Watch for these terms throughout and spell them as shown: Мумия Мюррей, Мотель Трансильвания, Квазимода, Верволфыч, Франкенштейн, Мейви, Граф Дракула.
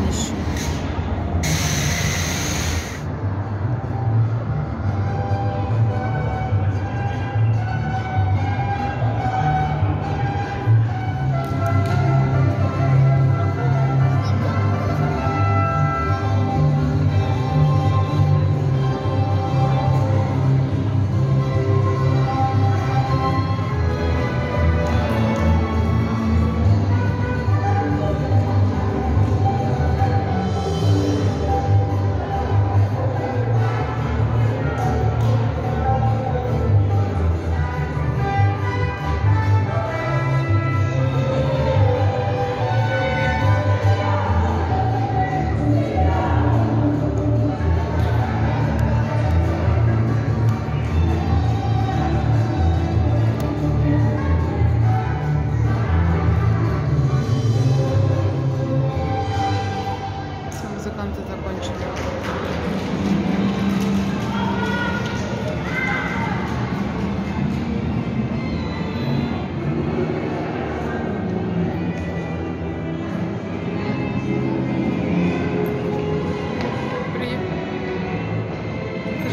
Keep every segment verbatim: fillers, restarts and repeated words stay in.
станешь.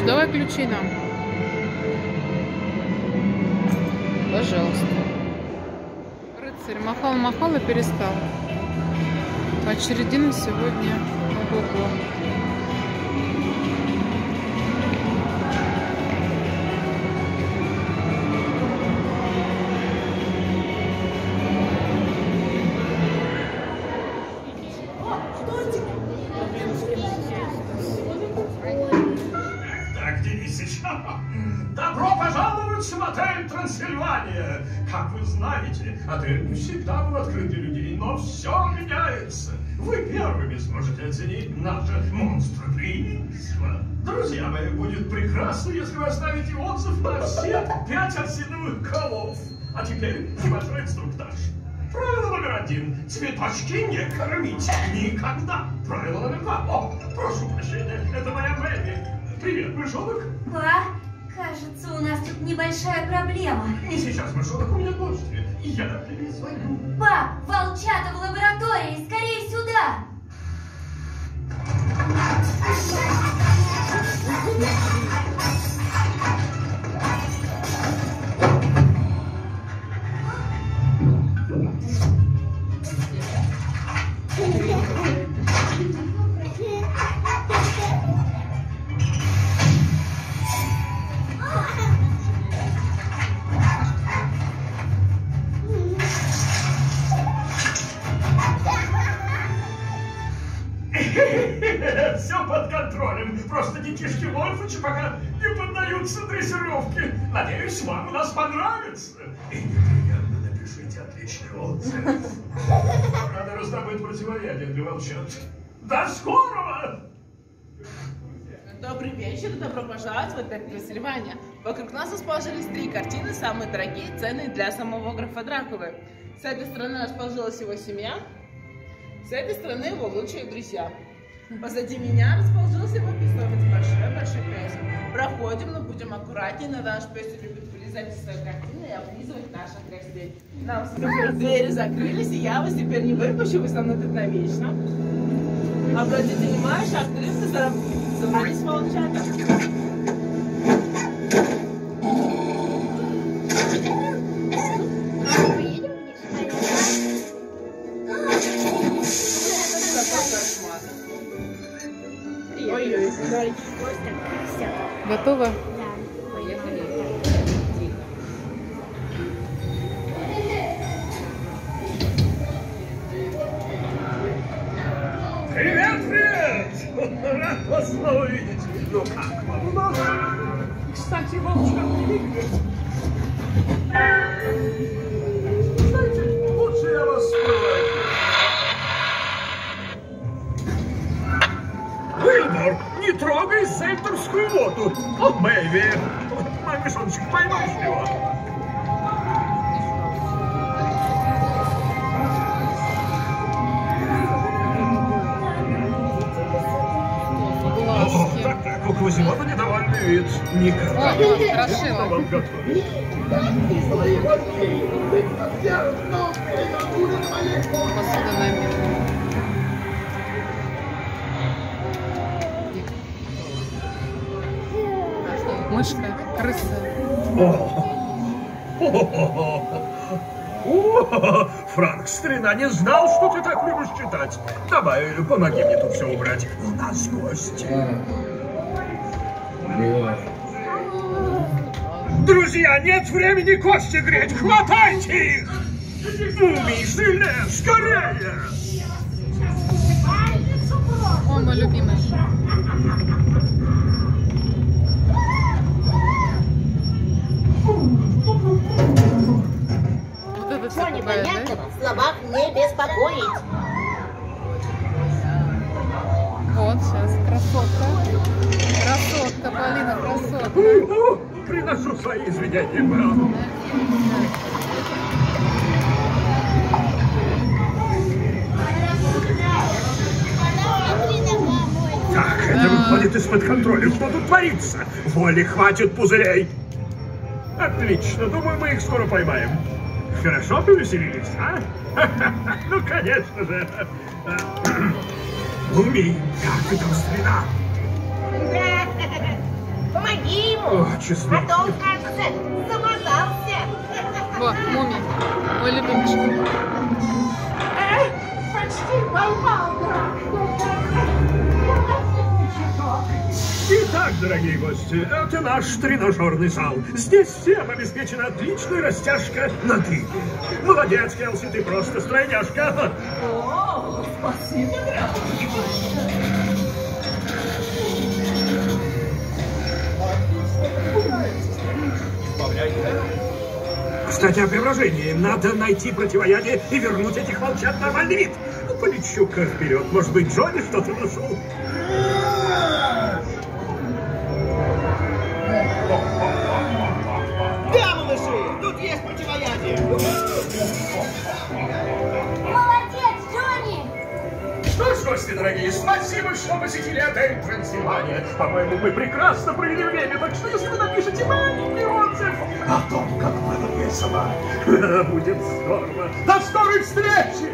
Давай ключи нам. Пожалуйста. Рыцарь махал-махал и перестал. По очередям сегодня. Ого-го. Добро пожаловать в мотель Трансильвания! Как вы знаете, отель всегда был открыт для людей, но все меняется. Вы первыми сможете оценить наше монстроприимство. Друзья мои, будет прекрасно, если вы оставите отзыв на все пять осиновых колов. А теперь небольшой инструктаж. Правило номер один. Цветочки не кормить. Никогда. Правило номер два. О, прошу прощения, это моя премия. Привет, мышонок. Ба, кажется, у нас тут небольшая проблема. Не сейчас, мышонок, у меня гости. Я перезвоню. Ба, волчата в лаборатории, скорее сюда. Все под контролем. Просто детишки Вольфыча пока не поддаются дрессировке. Надеюсь, вам у нас понравится. И непременно напишите отличный отзыв. Надо раздобыть противоядие для волчат. До скорого! Добрый вечер, добро пожаловать в мотель Трансильвания. Вокруг нас расположились три картины, самые дорогие и ценные для самого графа Дракулы. С этой стороны расположилась его семья, с этой стороны его лучшие друзья. Позади меня расположился его питомец, большой-большой пес. Проходим, но будем аккуратнее, иногда наш пес любит вылезать из своей картины и облизывать наших гостей. Нам все двери закрылись, и я вас теперь не выпущу, вы со мной тут навечно. Обратите внимание, шаг триста забрались волчата. Готово? Да. Поехали. Привет, привет! Рад вас снова видеть. Ну как вам у нас? Кстати, волчат не любит. Знаете, лучше я вас скрываю. Вильбор! Не трогай сельтерскую воду. От Мейви. Мой мешончик, поймаешь его. О, так, так, у Квазимода недовольный вид. Никогда. Хорошо. Вам готовить. Посуда на мир. мышка, крыса. Франк, старина, не знал, что ты так любишь читать. Давай, помоги мне тут все убрать. У нас гости. Друзья, нет времени кости греть, хватайте их! Мумий, жиле, скорее! О, мой любимый. Вот это все непонятного в словах не беспокоить. Вот сейчас, красотка. Красотка, Полина, красотка. Приношу свои извинения, брату. Так, это выходит из-под контроля. Что тут творится? Воли хватит пузырей. Отлично, думаю, мы их скоро поймаем. Хорошо повеселились, а? Ну, конечно же. Луми, как ты там, старина? Помоги ему, О, а то он, кажется, замотался. Вот, Муми, мой любимчик. Эй, почти поймал, брат. Итак, дорогие гости, это наш тренажерный зал. Здесь всем обеспечена отличная растяжка ноги. Молодец, Келси, ты просто стройняшка. О, спасибо, брат. Кстати, о преображении. Надо найти противоядие и вернуть этих волчат нормальный вид. Полечу-ка вперед. Может быть, Джонни что-то нашел? Да, малыши, тут есть противоядие. Молодец, Джонни! Что ж, гости дорогие, спасибо, что посетили отель Трансильвания. По-моему, мы прекрасно провели время, так что если вы напишите маленький отзыв о том, как было весело, будет здорово. До скорой встречи!